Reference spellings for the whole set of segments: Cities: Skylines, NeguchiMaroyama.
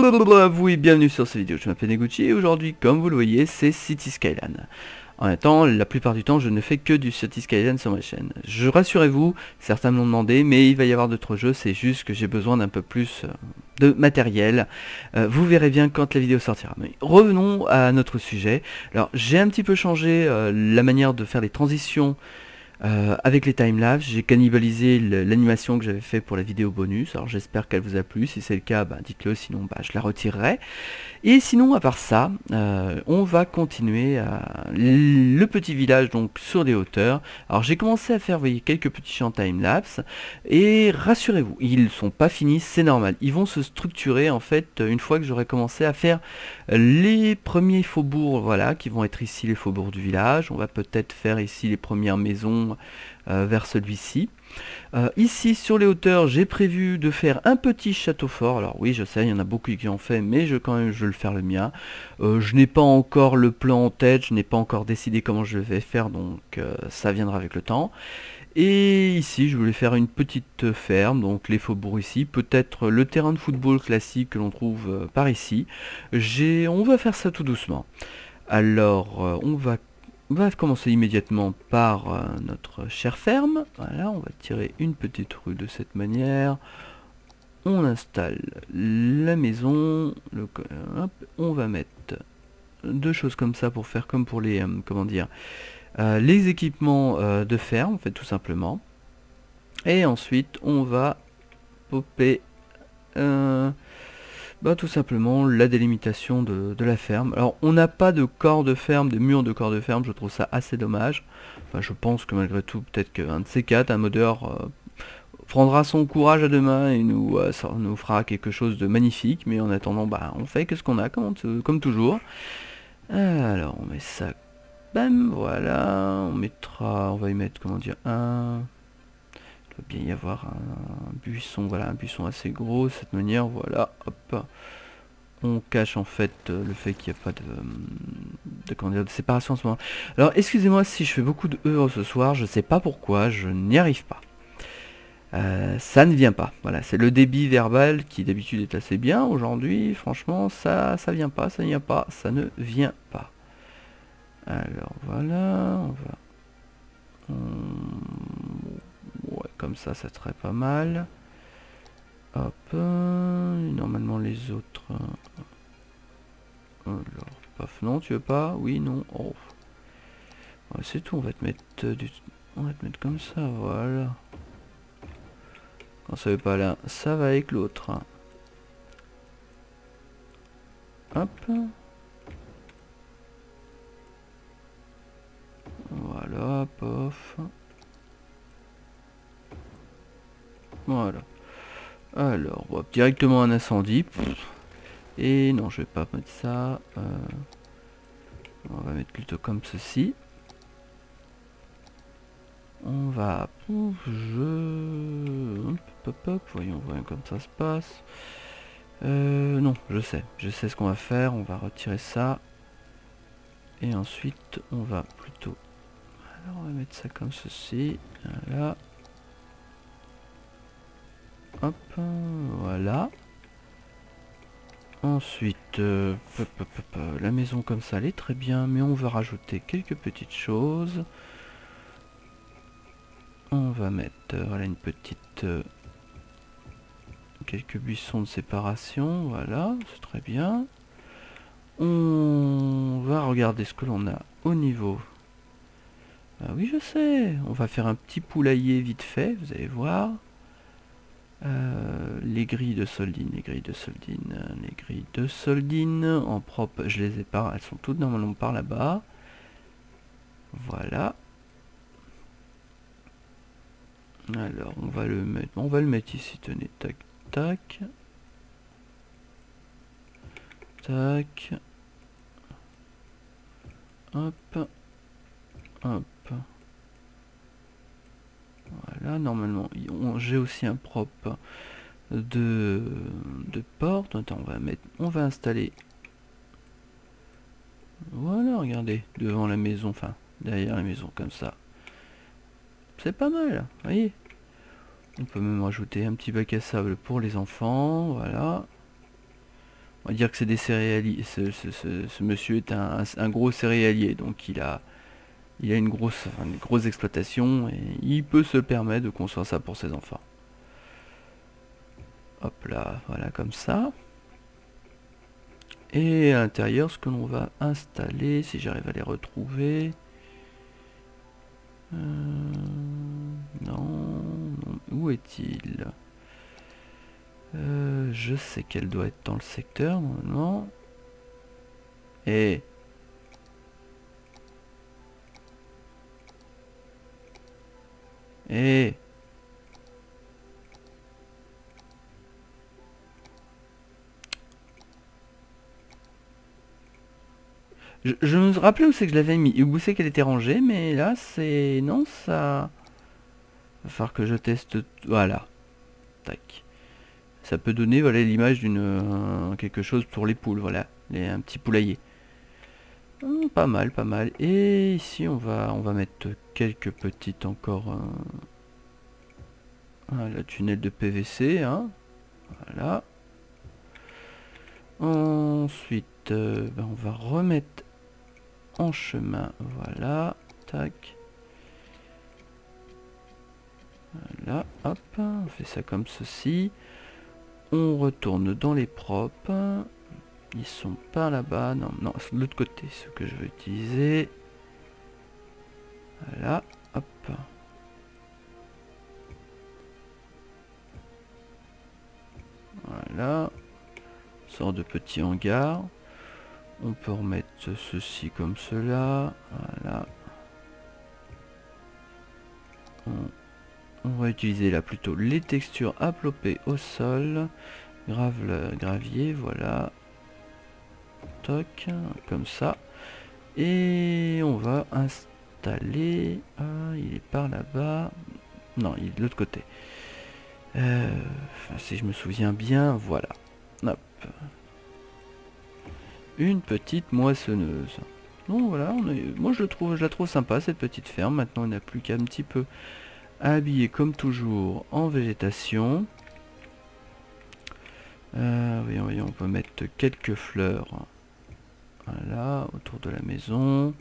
Blablabla, vous et bienvenue sur cette vidéo, je m'appelle Neguchi et aujourd'hui, comme vous le voyez, c'est Cities Skylines. En même temps, la plupart du temps, je ne fais que du Cities Skylines sur ma chaîne. Je rassurez-vous, certains me l'ont demandé, mais il va y avoir d'autres jeux, c'est juste que j'ai besoin d'un peu plus de matériel. Vous verrez bien quand la vidéo sortira. Mais revenons à notre sujet. Alors, j'ai un petit peu changé la manière de faire les transitions avec les timelapses. J'ai cannibalisé l'animation que j'avais fait pour la vidéo bonus, alors j'espère qu'elle vous a plu. Si c'est le cas, bah, dites-le, sinon bah, je la retirerai. Et sinon, à part ça, on va continuer le petit village donc sur les hauteurs. Alors j'ai commencé à faire, vous voyez, quelques petits champs timelapse, et rassurez-vous, ils sont pas finis, c'est normal, ils vont se structurer en fait une fois que j'aurai commencé à faire les premiers faubourgs, voilà, qui vont être ici les faubourgs du village. On va peut-être faire ici les premières maisons vers celui-ci. Ici sur les hauteurs, j'ai prévu de faire un petit château fort. Alors oui, je sais, il y en a beaucoup qui en fait, mais quand même je vais le faire le mien. Je n'ai pas encore le plan en tête, je n'ai pas encore décidé comment je vais faire, donc ça viendra avec le temps. Et ici, je voulais faire une petite ferme, donc les faubourgs ici, peut-être le terrain de football classique que l'on trouve par ici. On va faire ça tout doucement. Alors, on va commencer immédiatement par notre chère ferme. Voilà, on va tirer une petite rue de cette manière. On installe la maison. Hop, on va mettre deux choses comme ça pour faire comme pour les, comment dire, les équipements de ferme, en fait, tout simplement. Et ensuite, on va popper... bah, tout simplement la délimitation de la ferme. Alors on n'a pas de corps de ferme, de murs de corps de ferme, je trouve ça assez dommage. Enfin, je pense que malgré tout, peut-être qu'un de ces quatre, un modeur prendra son courage à deux mains et nous fera quelque chose de magnifique. Mais en attendant, bah, on fait que ce qu'on a, comme toujours. Alors on met ça, bam, voilà, on mettra, on va y mettre, comment dire, un... bien y avoir un buisson, voilà, un buisson assez gros de cette manière, voilà, hop, on cache en fait le fait qu'il n'y a pas de séparation en ce moment. Alors excusez-moi si je fais beaucoup de E ce soir, je sais pas pourquoi, je n'y arrive pas, ça ne vient pas, voilà, c'est le débit verbal qui d'habitude est assez bien, aujourd'hui franchement ça vient pas, ça ne vient pas. Alors voilà, ouais, comme ça serait pas mal. Hop, normalement les autres... Alors, paf, non, tu veux pas? Oui, non, oh. Ouais, c'est tout, on va te mettre on va te mettre comme ça, voilà. Quand ça veut pas là, ça va avec l'autre. Hop. Voilà, pof. Voilà. Alors, hop, directement un incendie. Et non, je vais pas mettre ça. On va mettre plutôt comme ceci. On va... Voyons comme ça se passe. Non, je sais ce qu'on va faire. On va retirer ça. Et ensuite, on va plutôt... Alors, on va mettre ça comme ceci. Voilà. Hop, voilà. Ensuite, la maison comme ça, elle est très bien, mais on va rajouter quelques petites choses. On va mettre, voilà, une petite... quelques buissons de séparation, voilà, c'est très bien. On va regarder ce que l'on a au niveau... Ah oui, je sais, on va faire un petit poulailler vite fait, vous allez voir. Les grilles de soldine, en propre, je les ai pas, elles sont toutes normalement par là-bas. Voilà. Alors, on va le mettre ici, tenez, tac, tac. Tac. Hop. Hop. Voilà, normalement, j'ai aussi un propre de porte. Attends, on va installer. Voilà, regardez, devant la maison, enfin, derrière la maison, comme ça. C'est pas mal, vous voyez. On peut même rajouter un petit bac à sable pour les enfants, voilà. On va dire que c'est des céréaliers. Ce monsieur est un gros céréalier, donc il a une grosse exploitation et il peut se permettre de construire ça pour ses enfants. Hop là, voilà comme ça. Et à l'intérieur, ce que l'on va installer, si j'arrive à les retrouver. Non, où est-il? Je sais qu'elle doit être dans le secteur normalement. Et je me rappelais où c'est que je l'avais mis, où c'est qu'elle était rangée, mais là c'est... Non, ça... Va falloir que je teste... Voilà. Tac. Ça peut donner, voilà, l'image d'une... quelque chose pour les poules, voilà. Un petit poulailler. Pas mal, pas mal. Et ici on va mettre quelques petites encore... Voilà, tunnel de PVC, hein. Voilà. Ensuite... on va remettre en chemin, voilà, tac, voilà, hop, on fait ça comme ceci, on retourne dans les propres, ils sont pas là-bas, non, non, c'est de l'autre côté, ce que je veux utiliser, voilà, hop, voilà, sort de petit hangar. On peut remettre ceci comme cela, voilà. On va utiliser là plutôt les textures appelopées au sol, gravier, voilà. Toc, comme ça. Et on va installer... Ah, il est par là-bas. Non, il est de l'autre côté. Si je me souviens bien, voilà. Hop. Une petite moissonneuse. Donc voilà, moi je la trouve sympa cette petite ferme. Maintenant on n'a plus qu'à un petit peu habiller comme toujours en végétation. Voyons, on peut mettre quelques fleurs. Voilà, autour de la maison.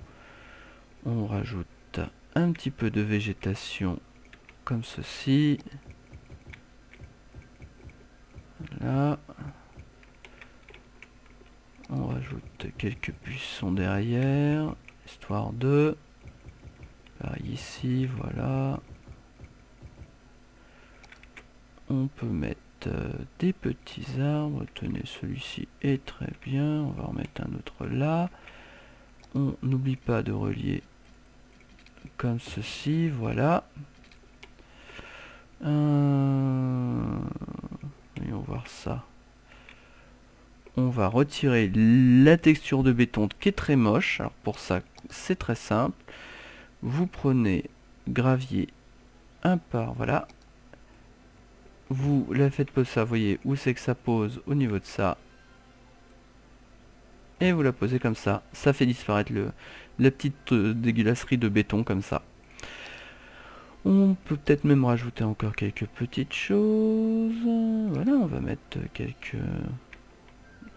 On rajoute un petit peu de végétation comme ceci. Voilà. On rajoute quelques buissons derrière, histoire de... Pareil ici, voilà. On peut mettre des petits arbres. Tenez, celui-ci est très bien. On va en mettre un autre là. On n'oublie pas de relier comme ceci, voilà. Voyons voir ça. On va retirer la texture de béton qui est très moche. Alors pour ça, c'est très simple. Vous prenez gravier un par, voilà. Vous la faites poser ça, vous voyez où c'est que ça pose au niveau de ça. Et vous la posez comme ça. Ça fait disparaître la petite dégueulasserie de béton comme ça. On peut peut-être même rajouter encore quelques petites choses. Voilà, on va mettre quelques...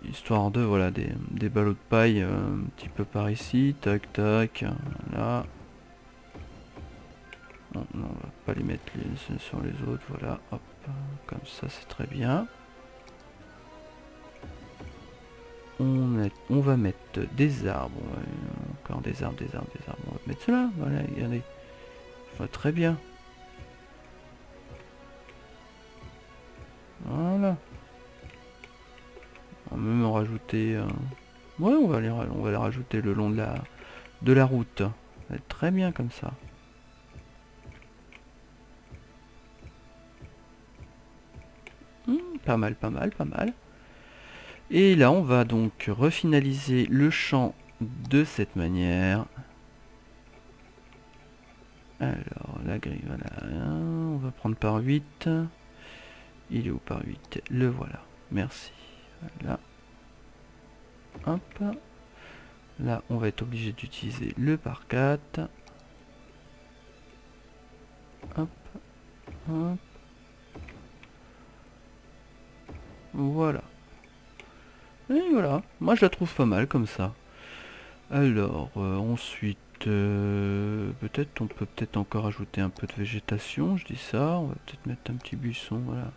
Histoire de, voilà, des ballots de paille un petit peu par ici, tac tac, voilà. Non, non, on va pas les mettre les uns sur les autres, voilà, hop, comme ça c'est très bien. On va mettre des arbres, encore des arbres, on va mettre cela, voilà, regardez, ça va très bien. Voilà. On va même en rajouter... Ouais, on va les rajouter le long de la route. Ça va être très bien comme ça. Pas mal, pas mal, pas mal. Et là, on va donc refinaliser le champ de cette manière. Alors, la grille, voilà. On va prendre par 8. Il est où par 8? Le voilà. Merci. Là, hop, là on va être obligé d'utiliser le par 4, hop, hop, voilà, Et voilà, moi je la trouve pas mal comme ça. Alors, ensuite, peut-être on peut encore ajouter un peu de végétation, je dis ça, on va peut-être mettre un petit buisson, voilà.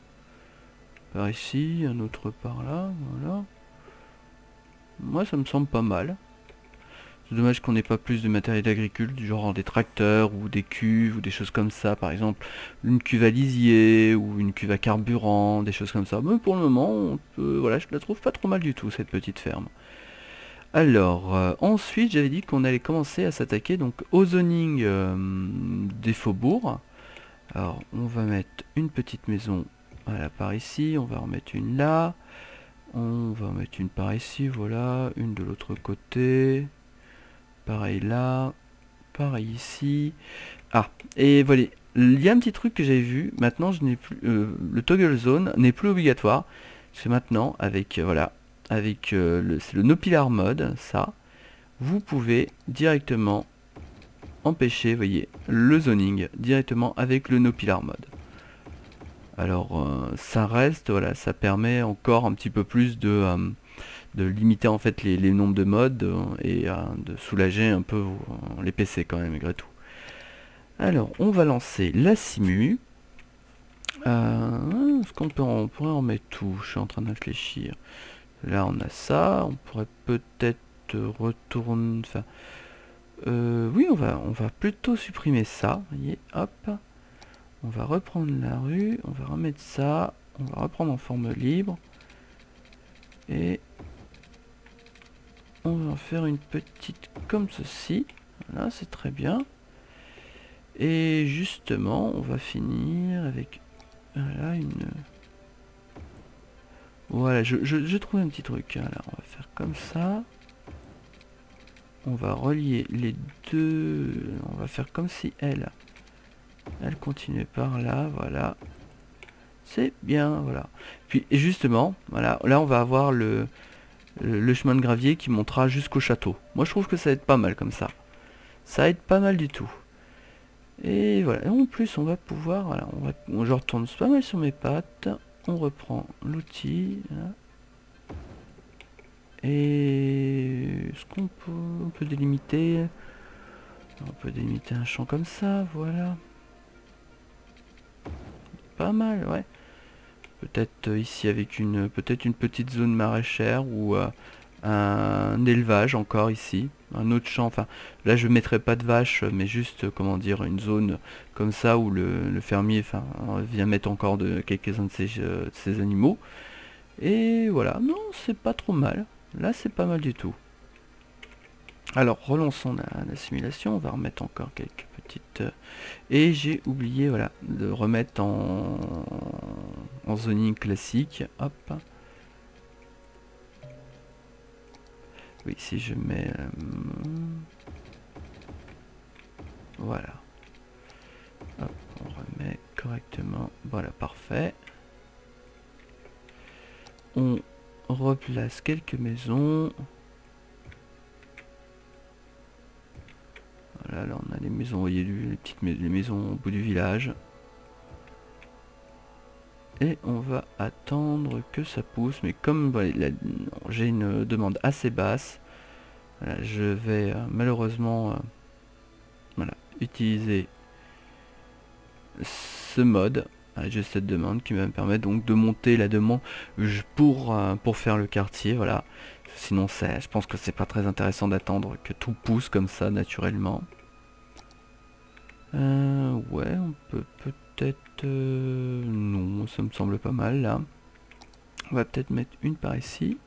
Par ici, un autre par là, voilà. Moi ça me semble pas mal. C'est dommage qu'on n'ait pas plus de matériel agricole, du genre des tracteurs ou des cuves ou des choses comme ça, par exemple une cuve à lisier ou une cuve à carburant, des choses comme ça. Mais pour le moment, on peut, voilà, je la trouve pas trop mal du tout cette petite ferme. Alors, ensuite j'avais dit qu'on allait commencer à s'attaquer donc au zoning des faubourgs. Alors on va mettre une petite maison, voilà, par ici, on va en mettre une là, on va en mettre une par ici, voilà, une de l'autre côté. Pareil là, pareil ici. Ah, et voilà, il y a un petit truc que j'avais vu, maintenant je n'ai plus, le toggle zone n'est plus obligatoire. C'est maintenant, avec, voilà, avec le no pillar mode, ça, vous pouvez directement empêcher, voyez, le zoning, directement avec le no pillar mode. Alors, ça reste, voilà, ça permet encore un petit peu plus de limiter en fait les nombres de modes et de soulager un peu les PC quand même malgré tout. Alors on va lancer la simu. Est-ce qu'on peut on pourrait en mettre tout? Je suis en train de réfléchir. Là on a ça, on pourrait peut-être retourner. Enfin, oui, on va plutôt supprimer ça. Voyez, hop. On va reprendre la rue, on va remettre ça, on va reprendre en forme libre. Et on va en faire une petite comme ceci. Voilà, c'est très bien. Et justement, on va finir avec... Voilà, une... Voilà, je trouve un petit truc. Alors, on va faire comme ça. On va relier les deux... On va faire comme si elle continuait par là, voilà. C'est bien, voilà. Puis, et justement, voilà, là on va avoir le chemin de gravier qui montera jusqu'au château. Moi je trouve que ça va être pas mal comme ça. Ça va être pas mal du tout. Et voilà, et en plus on va pouvoir, voilà, je retourne pas mal sur mes pattes. On reprend l'outil. Et est-ce qu'on peut, on peut délimiter un champ comme ça, voilà. Pas mal, ouais. Peut-être ici avec une petite zone maraîchère ou un élevage encore ici, un autre champ. Enfin, là je mettrai pas de vaches, mais juste comment dire une zone comme ça où le fermier, enfin, vient mettre encore quelques-uns de ses animaux. Et voilà, non, c'est pas trop mal. Là, c'est pas mal du tout. Alors relançons la simulation, on va remettre encore quelques petites... Et j'ai oublié, voilà, de remettre en zoning classique. Hop. Oui, si je mets... Voilà. Hop, on remet correctement. Voilà, parfait. On replace quelques maisons. Voilà, là on a les maisons, vous voyez, les maisons au bout du village. Et on va attendre que ça pousse. Mais comme voilà, j'ai une demande assez basse, voilà, je vais malheureusement voilà, utiliser ce mode. Voilà, j'ai cette demande qui va me permettre donc de monter la demande pour faire le quartier. Voilà. Sinon je pense que c'est pas très intéressant d'attendre que tout pousse comme ça naturellement. Ouais, on peut peut-être... non, ça me semble pas mal là. On va peut-être mettre une par ici.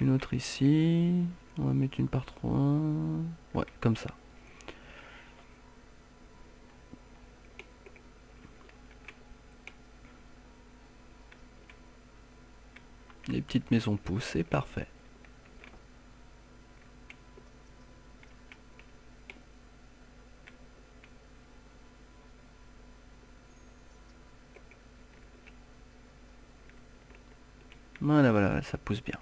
Une autre ici. On va mettre une par trois. Ouais, comme ça. Les petites maisons poussent, c'est parfait. Voilà, voilà, ça pousse bien.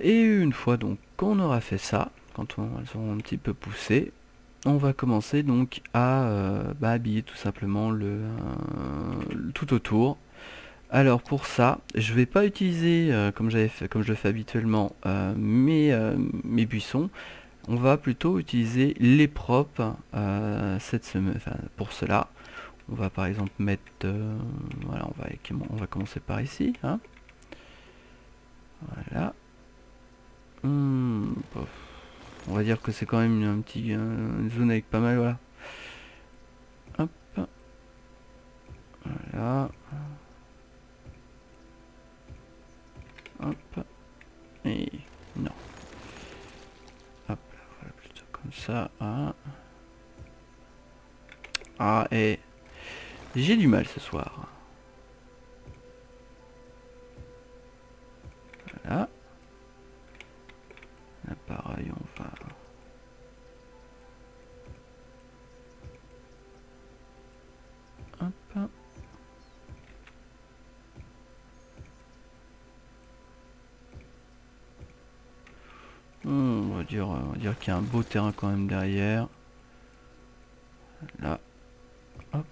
Et une fois donc qu'on aura fait ça, quand elles auront un petit peu poussé, on va commencer donc à habiller tout simplement tout autour. Alors pour ça, je vais pas utiliser, comme je le fais habituellement, mes buissons. On va plutôt utiliser les propres pour cela. On va par exemple mettre, voilà, on va commencer par ici. Hein. Voilà. On va dire que c'est quand même une zone avec pas mal, voilà. Hop. Voilà. Hop. Et non. Hop, voilà, plutôt comme ça. Hein. Ah, et j'ai du mal ce soir. Voilà. Là, pareil, on va... Hop. On va dire qu'il y a un beau terrain quand même derrière. Là. Hop.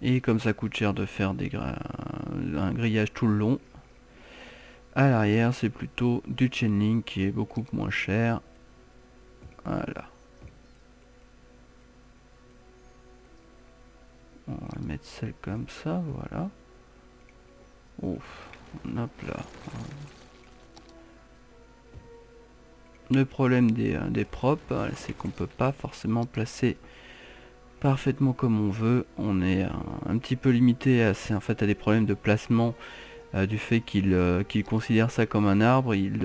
Et comme ça coûte cher de faire des un grillage tout le long, à l'arrière c'est plutôt du chainlink qui est beaucoup moins cher. Voilà. On va mettre celle comme ça, voilà. Ouf, hop là. Le problème des propres, c'est qu'on peut pas forcément placer parfaitement comme on veut. On est un petit peu limité en fait à des problèmes de placement du fait qu'il considère ça comme un arbre. Il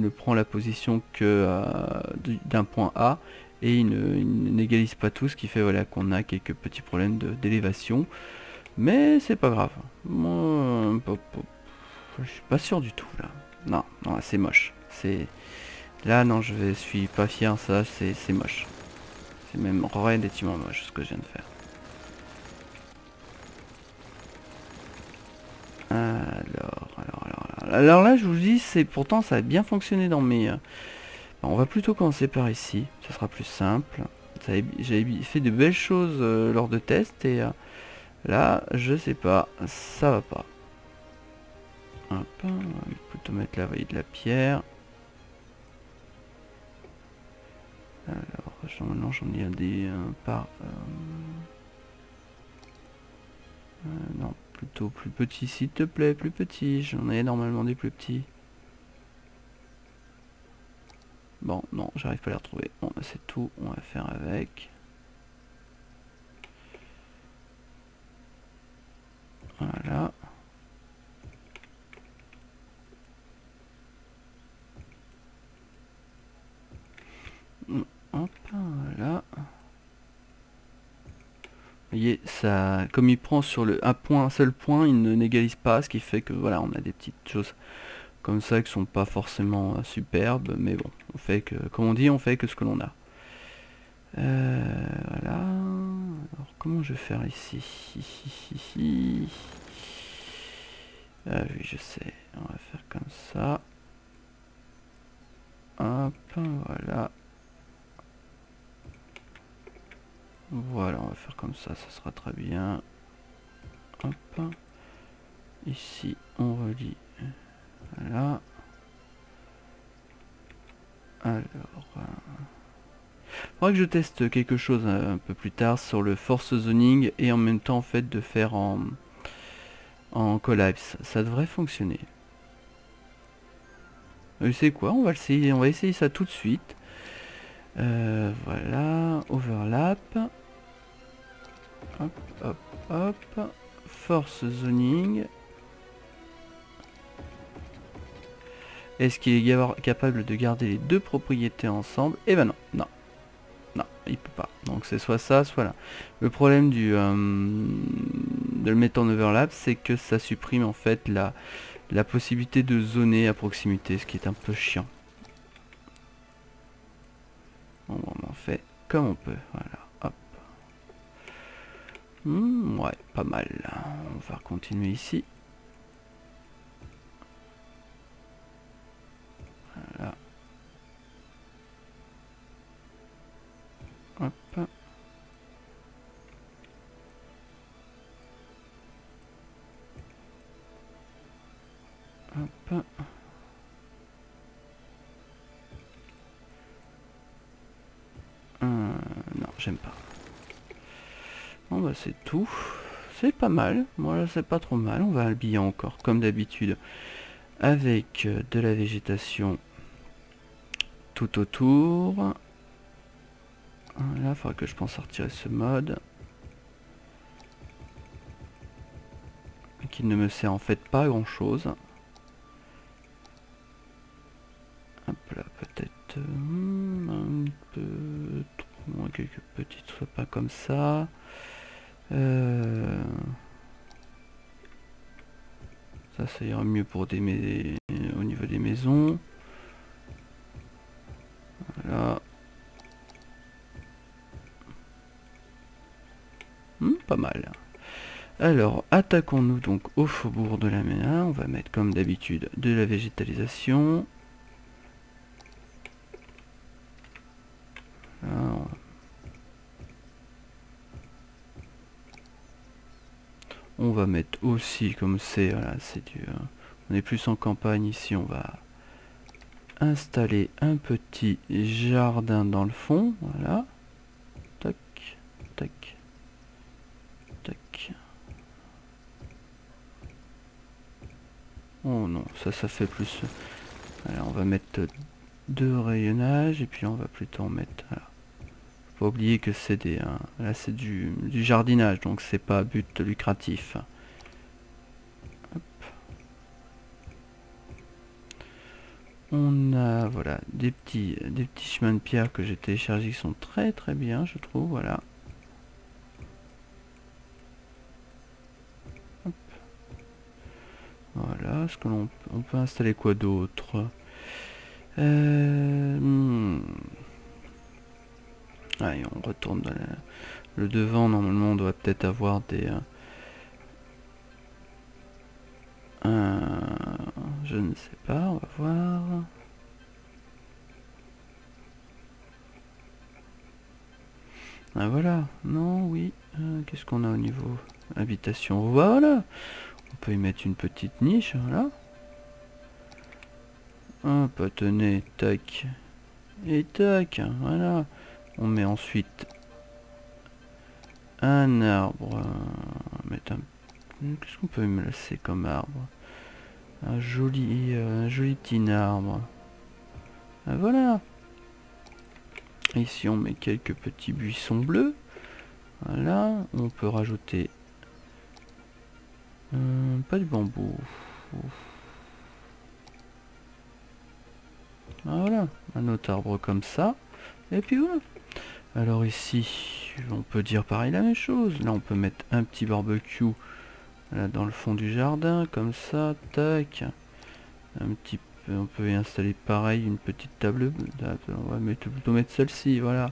ne prend la position que d'un point A et il n'égalise pas tout, ce qui fait voilà qu'on a quelques petits problèmes d'élévation. Mais c'est pas grave. Moi, je suis pas sûr du tout là. Non, non, c'est moche. C'est... Là non, je suis pas fier, ça c'est moche. C'est même relativement moche ce que je viens de faire. Alors là je vous dis, c'est pourtant ça a bien fonctionné dans mes... On va plutôt commencer par ici, ça sera plus simple. J'avais fait de belles choses lors de tests et là je sais pas, ça va pas. Hop, on va plutôt mettre la vallée de la pierre. Alors, j'en ai des par... non, plutôt plus petit, s'il te plaît, plus petit. J'en ai normalement des plus petits. Bon, non, j'arrive pas à les retrouver. Bon, c'est tout, on va faire avec. Voilà. Hop, voilà. Vous voyez, ça, comme il prend sur un seul point, il ne n'égalise pas, ce qui fait que voilà, on a des petites choses comme ça qui sont pas forcément superbes, mais bon, on fait que, comme on dit, on fait que ce que l'on a. Voilà. Alors comment je vais faire ici? Ah oui, je sais. On va faire comme ça. Hop, voilà. Voilà, on va faire comme ça, ça sera très bien. Hop. Ici, on relie. Voilà. Alors... Il faudra que je teste quelque chose un peu plus tard sur le force zoning et en même temps en fait de faire en collapse. Ça devrait fonctionner. Vous savez quoi, on va essayer ça tout de suite. Voilà, overlap. Hop, hop, hop. Force zoning. Est-ce qu'il est capable de garder les deux propriétés ensemble? Eh ben non, non. Non, il peut pas. Donc c'est soit ça, soit là. Le problème de le mettre en overlap, c'est que ça supprime en fait la possibilité de zoner à proximité, ce qui est un peu chiant. Bon, on en fait comme on peut, voilà, hop. Ouais, pas mal. On va continuer ici. Voilà. Hop. j'aime pas. Bon bah c'est tout. C'est pas mal. Moi là c'est pas trop mal. On va habiller encore comme d'habitude avec de la végétation tout autour. Là il faudra que je pense à retirer ce mode qui ne me sert en fait pas grand chose. Hop là, peut-être un peu trop, quelques petits pas comme ça. Ça, ça ira mieux pour au niveau des maisons. Voilà. Pas mal. Alors, attaquons-nous donc au faubourg de la Méa. On va mettre comme d'habitude de la végétalisation. Alors, on va mettre aussi comme c'est, voilà, c'est dur. On est plus en campagne ici, on va installer un petit jardin dans le fond, voilà. Tac, tac, tac. Oh non, ça fait plus. Voilà, on va mettre 2 rayonnages et puis on va plutôt en mettre. Voilà. Faut oublier que c'est là c'est du jardinage, donc c'est pas à but lucratif. Hop. On a voilà des petits chemins de pierre que j'ai téléchargés qui sont très très bien, je trouve, voilà. Hop. Voilà, est-ce que on peut installer quoi d'autre? Allez, on retourne dans le devant. Normalement on doit peut-être avoir des je ne sais pas, on va voir. Ah voilà, non, oui, qu'est-ce qu'on a au niveau habitation? Voilà, on peut y mettre une petite niche, voilà. Hop, tenez, tac et tac, voilà. On met ensuite un arbre. Qu'est-ce qu'on peut me laisser comme arbre? Un joli petit arbre. Ah, voilà. Ici on met quelques petits buissons bleus. Voilà. On peut rajouter pas de bambou. Ah, voilà. Un autre arbre comme ça. Et puis voilà. Alors ici, on peut dire pareil la même chose. Là, on peut mettre un petit barbecue là, dans le fond du jardin, comme ça, tac. Un petit peu, on peut y installer pareil une petite table. On va plutôt mettre celle-ci, voilà.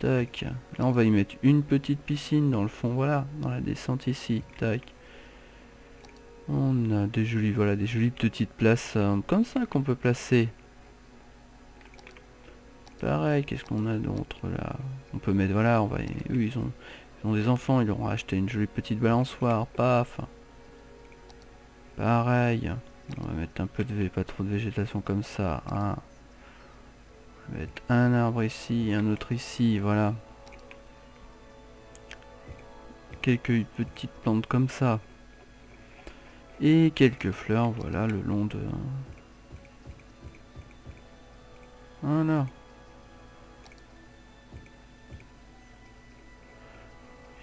Tac. Là, on va y mettre une petite piscine dans le fond, voilà, dans la descente ici, tac. On a des jolies, voilà, des jolies petites places comme ça qu'on peut placer. Pareil, qu'est-ce qu'on a d'autre là? On peut mettre, voilà, on va. Eux, ils ont des enfants, ils leur ont acheté une jolie petite balançoire, paf. Pareil, on va mettre un peu de, pas trop de végétation comme ça, hein. On va mettre un arbre ici, un autre ici, voilà. Quelques petites plantes comme ça. Et quelques fleurs, voilà, le long de. Voilà.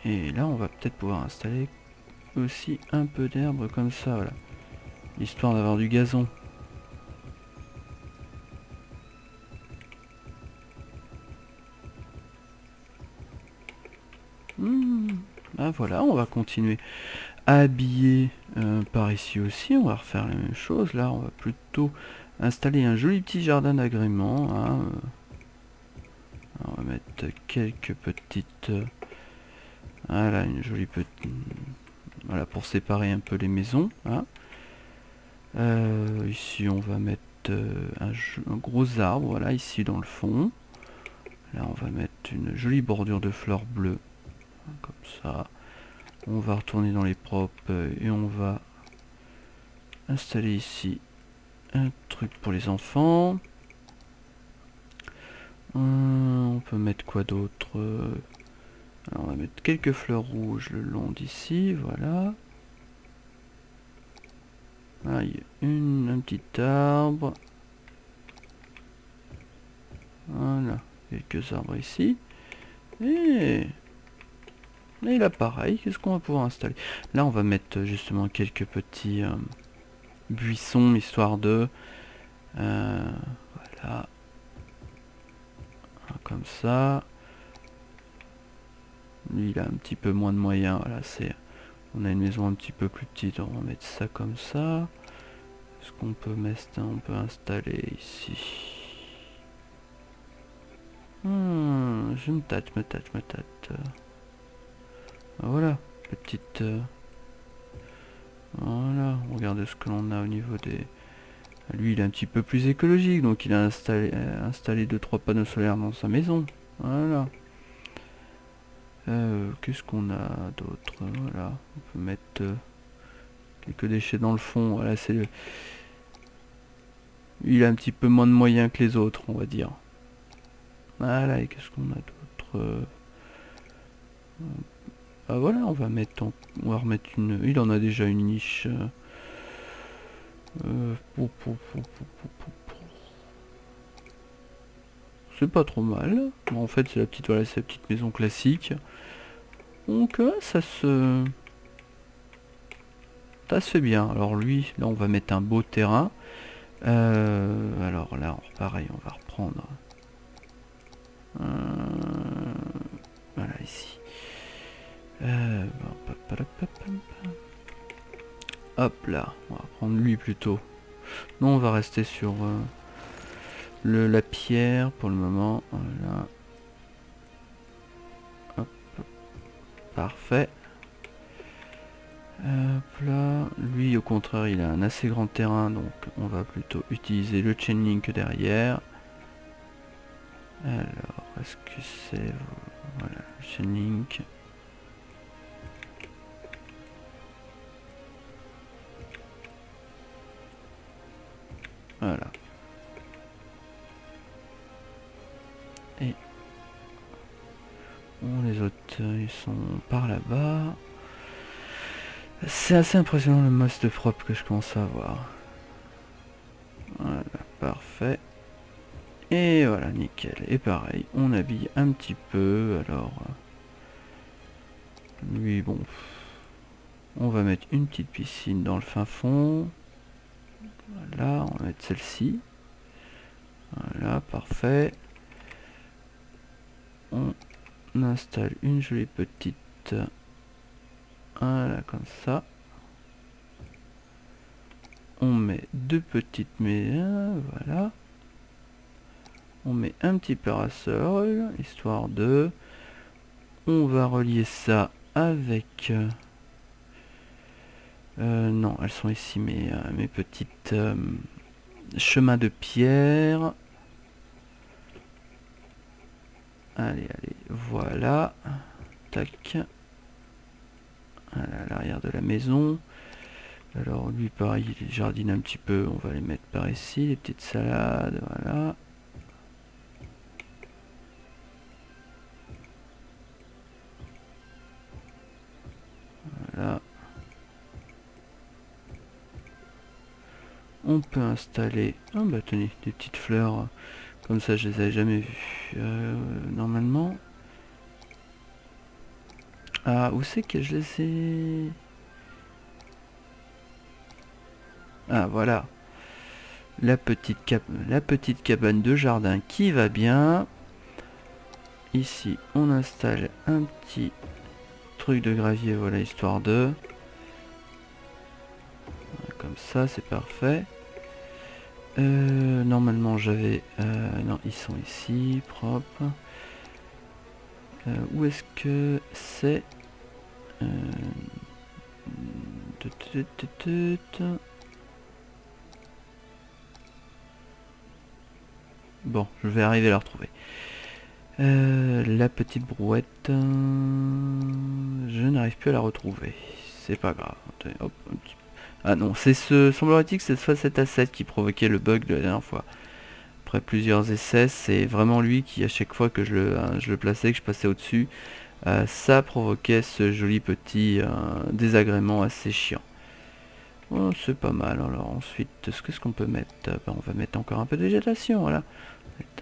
Et là on va peut-être pouvoir installer aussi un peu d'herbe comme ça, voilà. Histoire d'avoir du gazon. Ah voilà, on va continuer à habiller par ici aussi. On va refaire la même chose. Là on va plutôt installer un joli petit jardin d'agrément. Hein. On va mettre quelques petites. Voilà, une jolie petite. Voilà, pour séparer un peu les maisons. Hein. Ici, on va mettre un gros arbre, voilà, ici dans le fond. Là, on va mettre une jolie bordure de fleurs bleues. Comme ça. On va retourner dans les propres et on va installer ici un truc pour les enfants. On peut mettre quoi d'autre? Alors on va mettre quelques fleurs rouges le long d'ici, voilà. Ah, il y a un petit arbre. Voilà, quelques arbres ici. Et là pareil, qu'est-ce qu'on va pouvoir installer? Là on va mettre justement quelques petits buissons, histoire de... voilà. Comme ça. Lui il a un petit peu moins de moyens, voilà, c'est... On a une maison un petit peu plus petite, on va mettre ça comme ça. Est-ce qu'on peut mettre ça? On peut installer ici. Je me tâte. Voilà, petite... Voilà, regardez ce que l'on a au niveau des... Lui, il est un petit peu plus écologique, donc il a installé 2-3 panneaux solaires dans sa maison. Voilà. Qu'est-ce qu'on a d'autre? Voilà, on peut mettre quelques déchets dans le fond. Voilà, c'est le... Il a un petit peu moins de moyens que les autres, on va dire. Voilà, et qu'est-ce qu'on a d'autre? Ah voilà, on va remettre une... Il en a déjà une niche. C'est pas trop mal. En fait, c'est la petite, voilà, c'est la petite maison classique. Donc ça se fait bien. Alors lui, là, on va mettre un beau terrain. Alors là, pareil, on va reprendre. Voilà ici. Hop là, on va prendre lui plutôt. Non, on va rester sur la pierre pour le moment. Voilà. Hop, parfait. Hop là, lui au contraire, il a un assez grand terrain, donc on va plutôt utiliser le chainlink derrière. Alors, est-ce que c'est... Voilà, le chainlink. Voilà. Et bon, les autres, ils sont par là-bas. C'est assez impressionnant le masse de frappe que je commence à avoir. Voilà, parfait. Et voilà, nickel. Et pareil, on habille un petit peu. Alors, lui, bon, on va mettre une petite piscine dans le fin fond. Voilà, on va mettre celle-ci. Voilà, parfait. On installe une jolie petite... Voilà, comme ça. On met deux petites... Voilà. On met un petit parasol, histoire de... On va relier ça avec... non, elles sont ici mes petites chemins de pierre. Allez, voilà. Tac. Voilà, à l'arrière de la maison. Alors lui, pareil, il jardine un petit peu. On va les mettre par ici, les petites salades, voilà. Voilà. On peut installer, ah bah tenez, des petites fleurs, comme ça je les avais jamais vues, normalement. Ah, où c'est que je les ai? Ah voilà, la petite cabane de jardin qui va bien. Ici on installe un petit truc de gravier, voilà, histoire de... Comme ça, c'est parfait. Normalement j'avais... non, ils sont ici, propres. Où est-ce que c'est? Bon, je vais arriver à la retrouver. La petite brouette... je n'arrive plus à la retrouver. C'est pas grave. Hop, un petit peu. Ah non, c'est semblerait-il que c'est cette facette à 7 qui provoquait le bug de la dernière fois. après plusieurs essais, c'est vraiment lui qui, à chaque fois que je le plaçais, que je passais au-dessus, ça provoquait ce joli petit désagrément assez chiant. Oh, c'est pas mal. Alors ensuite, qu'est-ce qu'on peut mettre? Ben, on va mettre encore un peu de végétation, voilà.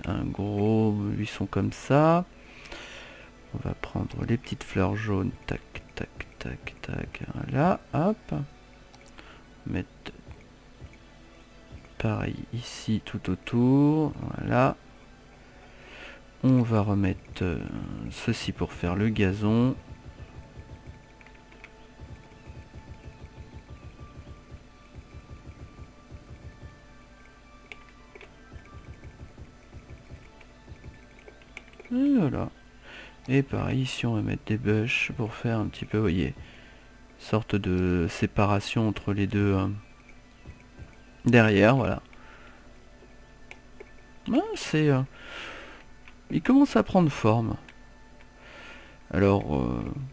Un gros buisson comme ça. On va prendre les petites fleurs jaunes. Tac, tac, tac, tac. Là, hop. Mettre pareil ici tout autour. Voilà. On va remettre ceci pour faire le gazon. Et voilà. Et pareil ici on va mettre des bûches pour faire un petit peu, vous voyez, sorte de séparation entre les deux derrière, voilà. Ah, c'est... il commence à prendre forme. Alors,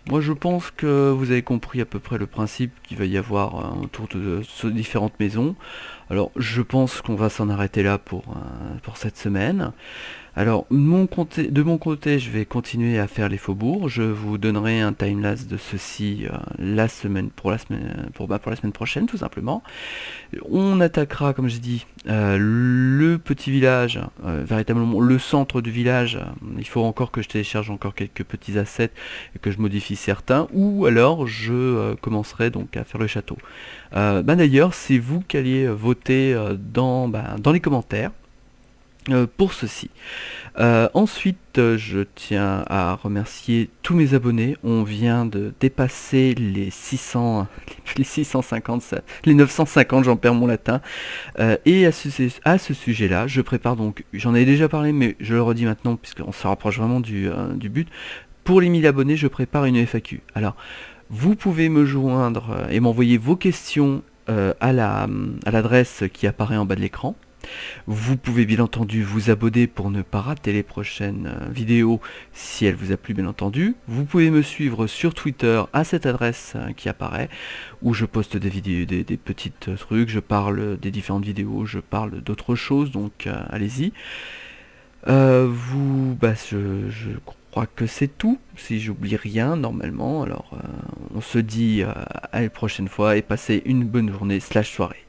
moi je pense que vous avez compris à peu près le principe qu'il va y avoir autour de ces différentes maisons. Alors, je pense qu'on va s'en arrêter là pour cette semaine. Alors, de mon côté, je vais continuer à faire les faubourgs. Je vous donnerai un timelapse de ceci pour la semaine prochaine, tout simplement. On attaquera, comme j'ai dit, le petit village, véritablement le centre du village. Il faut encore que je télécharge encore quelques petits assets et que je modifie certains, ou alors je commencerai donc à faire le château. D'ailleurs, c'est vous qui allez voter dans les commentaires pour ceci. Ensuite, je tiens à remercier tous mes abonnés. On vient de dépasser les 600, les 650, les 950, j'en perds mon latin. Et à ce sujet-là, je prépare donc, j'en ai déjà parlé, mais je le redis maintenant, puisqu'on se rapproche vraiment du but. Pour les 1000 abonnés, je prépare une FAQ. Alors, vous pouvez me joindre et m'envoyer vos questions à l'adresse qui apparaît en bas de l'écran. Vous pouvez bien entendu vous abonner pour ne pas rater les prochaines vidéos si elles vous a plu, bien entendu. Vous pouvez me suivre sur Twitter à cette adresse qui apparaît, où je poste des vidéos, des petits trucs, je parle des différentes vidéos, je parle d'autres choses, donc allez-y. Je crois que c'est tout, si j'oublie rien normalement. Alors on se dit à la prochaine fois et passez une bonne journée / soirée.